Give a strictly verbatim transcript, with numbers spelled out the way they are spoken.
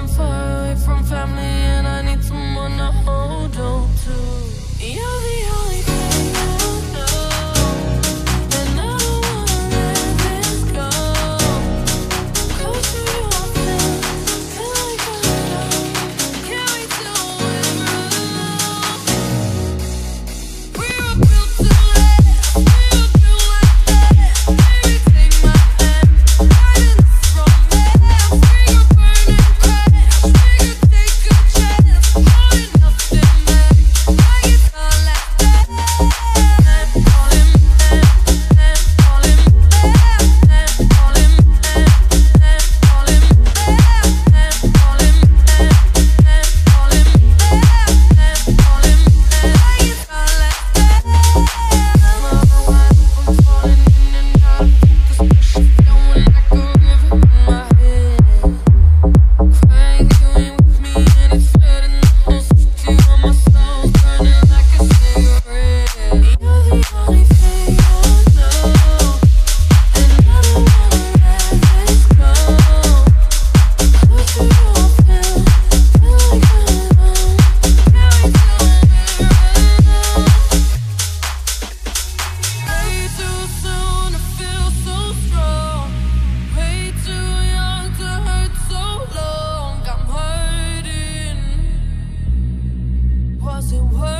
I'm far away from family and I need someone to hold on to. You're the only thing I know, and I don't wanna let this go. Close to you, I feel, feel like I'm alone. Can't wait till we're alone. We were built to last, we were built to last. Baby, take my hand, hiding from that. We were burning bright, we could take a chance. Holding nothing back, like it's all like that. And all in that, and all in that, and all in that, and all in that, and all in that, and all in that, and all in that, like it's all like that. I'm all wide open, falling in and out. This pressure's going like a river in my head. Crying, you ain't with me, and it's flooding the whole city. All my soul's burning like a cigarette. You're the only thing I know, and I don't wanna let this go. Close to you, I feel, feel like I'm alone. Can't wait till we're alone. Way too soon to feel so strong. Way too young to hurt so long. I'm hurting. Was it worth it?